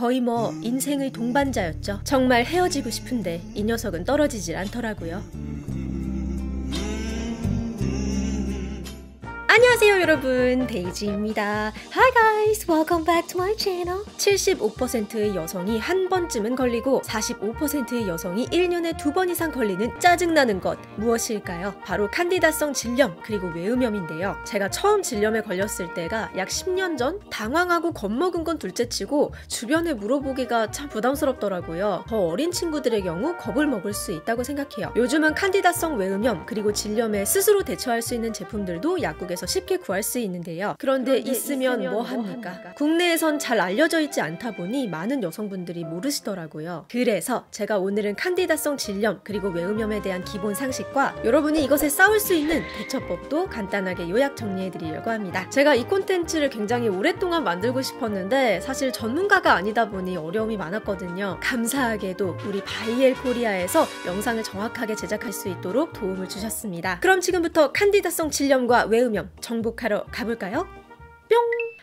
거의 뭐 인생의 동반자였죠. 정말 헤어지고 싶은데 이 녀석은 떨어지질 않더라고요. 안녕하세요 여러분, 데이지입니다. Hi guys, welcome back to my channel. 75%의 여성이 한 번쯤은 걸리고 45%의 여성이 1년에 2번 이상 걸리는 짜증나는 것, 무엇일까요? 바로 칸디다성 질염 그리고 외음염인데요. 제가 처음 질염에 걸렸을 때가 약 10년 전, 당황하고 겁먹은 건 둘째치고 주변에 물어보기가 참 부담스럽더라고요. 더 어린 친구들의 경우 겁을 먹을 수 있다고 생각해요. 요즘은 칸디다성 외음염 그리고 질염에 스스로 대처할 수 있는 제품들도 약국에서 쉽게 구할 수 있는데요. 그런데 있으면 뭐합니까? 국내에선 잘 알려져 있지 않다 보니 많은 여성분들이 모르시더라고요. 그래서 제가 오늘은 칸디다성 질염 그리고 외음염에 대한 기본 상식과 여러분이 이것에 싸울 수 있는 대처법도 간단하게 요약 정리해드리려고 합니다. 제가 이 콘텐츠를 굉장히 오랫동안 만들고 싶었는데 사실 전문가가 아니다 보니 어려움이 많았거든요. 감사하게도 우리 바이엘 코리아에서 영상을 정확하게 제작할 수 있도록 도움을 주셨습니다. 그럼 지금부터 칸디다성 질염과 외음염 정복하러 가볼까요? 뿅!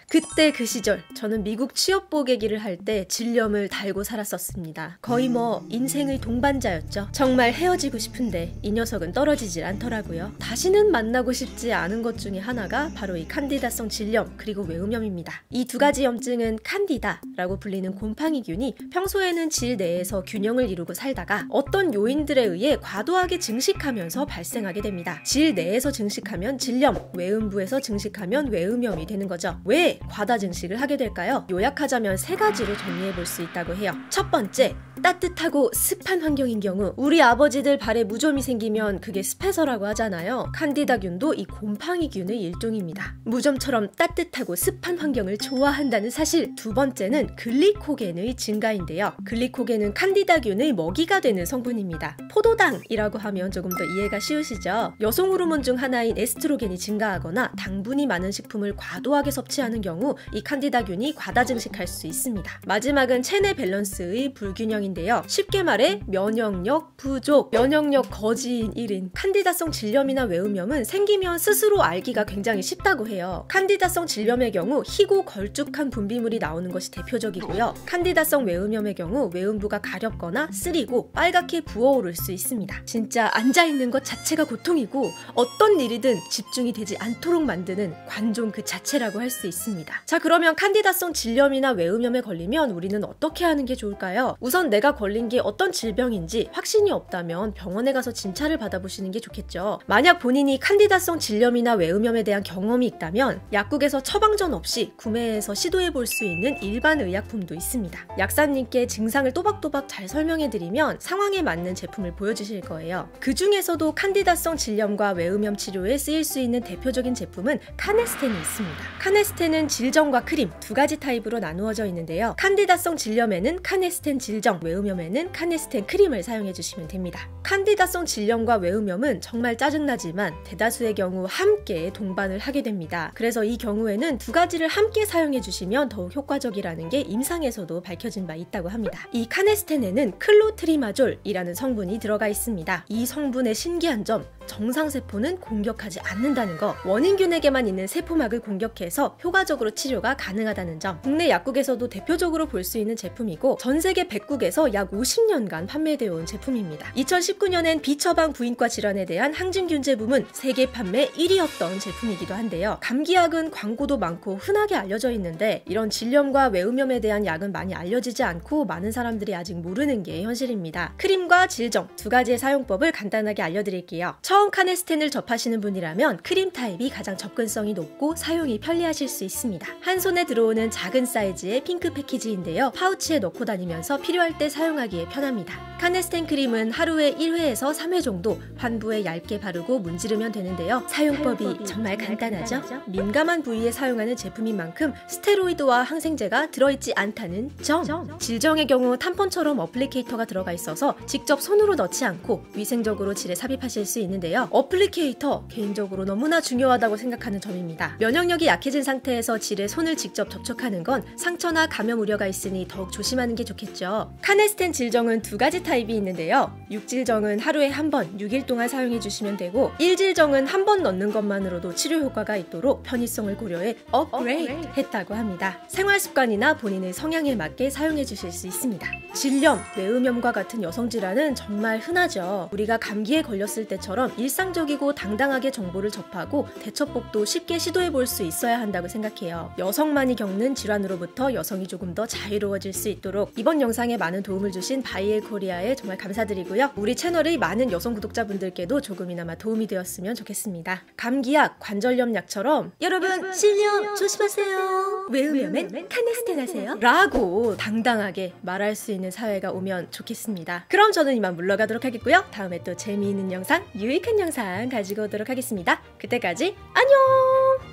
그때 그 시절 저는 미국 취업보객일을 할 때 질염을 달고 살았었습니다. 거의 뭐 인생의 동반자였죠. 정말 헤어지고 싶은데 이 녀석은 떨어지질 않더라고요. 다시는 만나고 싶지 않은 것 중에 하나가 바로 이 칸디다성 질염 그리고 외음염입니다. 이 두 가지 염증은 칸디다라고 불리는 곰팡이균이 평소에는 질 내에서 균형을 이루고 살다가 어떤 요인들에 의해 과도하게 증식하면서 발생하게 됩니다. 질 내에서 증식하면 질염, 외음부에서 증식하면 외음염이 되는 거죠. 왜 과다 증식을 하게 될까요? 요약하자면 세 가지로 정리해볼 수 있다고 해요. 첫 번째, 따뜻하고 습한 환경인 경우 우리 아버지들 발에 무좀이 생기면 그게 스페서라고 하잖아요. 칸디다균도 이 곰팡이균의 일종입니다. 무좀처럼 따뜻하고 습한 환경을 좋아한다는 사실. 두 번째는 글리코겐의 증가인데요. 글리코겐은 칸디다균의 먹이가 되는 성분입니다. 포도당이라고 하면 조금 더 이해가 쉬우시죠? 여성 호르몬 중 하나인 에스트로겐이 증가하거나 당분이 많은 식품을 과도하게 섭취하는 경우 이 칸디다균이 과다 증식할 수 있습니다. 마지막은 체내 밸런스의 불균형인데요. 쉽게 말해 면역력 부족, 면역력 거지인 1인. 칸디다성 질염이나 외음염은 생기면 스스로 알기가 굉장히 쉽다고 해요. 칸디다성 질염의 경우 희고 걸쭉한 분비물이 나오는 것이 대표적이고요. 칸디다성 외음염의 경우 외음부가 가렵거나 쓰리고 빨갛게 부어오를 수 있습니다. 진짜 앉아있는 것 자체가 고통이고 어떤 일이든 집중이 되지 않도록 만드는 관종 그 자체라고 할 수 있습니다. 자, 그러면 칸디다성 질염이나 외음염에 걸리면 우리는 어떻게 하는 게 좋을까요? 우선 내가 걸린 게 어떤 질병인지 확신이 없다면 병원에 가서 진찰을 받아보시는 게 좋겠죠. 만약 본인이 칸디다성 질염이나 외음염에 대한 경험이 있다면 약국에서 처방전 없이 구매해서 시도해볼 수 있는 일반 의약품도 있습니다. 약사님께 증상을 또박또박 잘 설명해드리면 상황에 맞는 제품을 보여주실 거예요. 그 중에서도 칸디다성 질염과 외음염 치료에 쓰일 수 있는 대표적인 제품은 카네스텐이 있습니다. 카네스텐은 질정과 크림 두 가지 타입으로 나누어져 있는데요. 칸디다성 질염에는 카네스텐 질정, 외음염에는 카네스텐 크림을 사용해 주시면 됩니다. 칸디다성 질염과 외음염은 정말 짜증나지만 대다수의 경우 함께 동반을 하게 됩니다. 그래서 이 경우에는 두 가지를 함께 사용해 주시면 더욱 효과적이라는 게 임상에서도 밝혀진 바 있다고 합니다. 이 카네스텐에는 클로트리마졸이라는 성분이 들어가 있습니다. 이 성분의 신기한 점, 정상세포는 공격하지 않는다는 거, 원인균에게만 있는 세포막을 공격해서 효과적으로 치료가 가능하다는 점. 국내 약국에서도 대표적으로 볼 수 있는 제품이고 전세계 100국에서 약 50년간 판매되어 온 제품입니다. 2019년엔 비처방 부인과 질환에 대한 항진균제 부문 세계 판매 1위였던 제품이기도 한데요. 감기약은 광고도 많고 흔하게 알려져 있는데 이런 질염과 외음염에 대한 약은 많이 알려지지 않고 많은 사람들이 아직 모르는 게 현실입니다. 크림과 질정 두 가지의 사용법을 간단하게 알려드릴게요. 처음 카네스텐을 접하시는 분이라면 크림 타입이 가장 접근성이 높고 사용이 편리하실 수 있습니다. 한 손에 들어오는 작은 사이즈의 핑크 패키지인데요. 파우치에 넣고 다니면서 필요할 때 사용하기에 편합니다. 카네스텐 크림은 하루에 1회에서 3회 정도 환부에 얇게 바르고 문지르면 되는데요. 사용법이 정말 간단하죠? 민감한 부위에 사용하는 제품인 만큼 스테로이드와 항생제가 들어있지 않다는 점! 질정의 경우 탐폰처럼 어플리케이터가 들어가 있어서 직접 손으로 넣지 않고 위생적으로 질에 삽입하실 수 있는데요. 있는데요. 어플리케이터, 개인적으로 너무나 중요하다고 생각하는 점입니다. 면역력이 약해진 상태에서 질에 손을 직접 접촉하는 건 상처나 감염 우려가 있으니 더욱 조심하는 게 좋겠죠. 카네스텐 질정은 두 가지 타입이 있는데요. 6질정은 하루에 한 번 6일 동안 사용해 주시면 되고, 1질정은 한 번 넣는 것만으로도 치료 효과가 있도록 편의성을 고려해 업그레이드 했다고 합니다. 생활 습관이나 본인의 성향에 맞게 사용해 주실 수 있습니다. 질염, 뇌음염과 같은 여성 질환은 정말 흔하죠. 우리가 감기에 걸렸을 때처럼 일상적이고 당당하게 정보를 접하고 대처법도 쉽게 시도해 볼 수 있어야 한다고 생각해요. 여성만이 겪는 질환으로부터 여성이 조금 더 자유로워질 수 있도록 이번 영상에 많은 도움을 주신 바이엘 코리아에 정말 감사드리고요. 우리 채널의 많은 여성 구독자분들께도 조금이나마 도움이 되었으면 좋겠습니다. 감기약, 관절염 약처럼 여러분 질염 조심하세요, 외우면 카네스텐 하세요 라고 당당하게 말할 수 있는 사회가 오면 좋겠습니다. 그럼 저는 이만 물러가도록 하겠고요. 다음에 또 재미있는 영상, 유익한 영상 가지고 오도록 하겠습니다. 그때까지 안녕!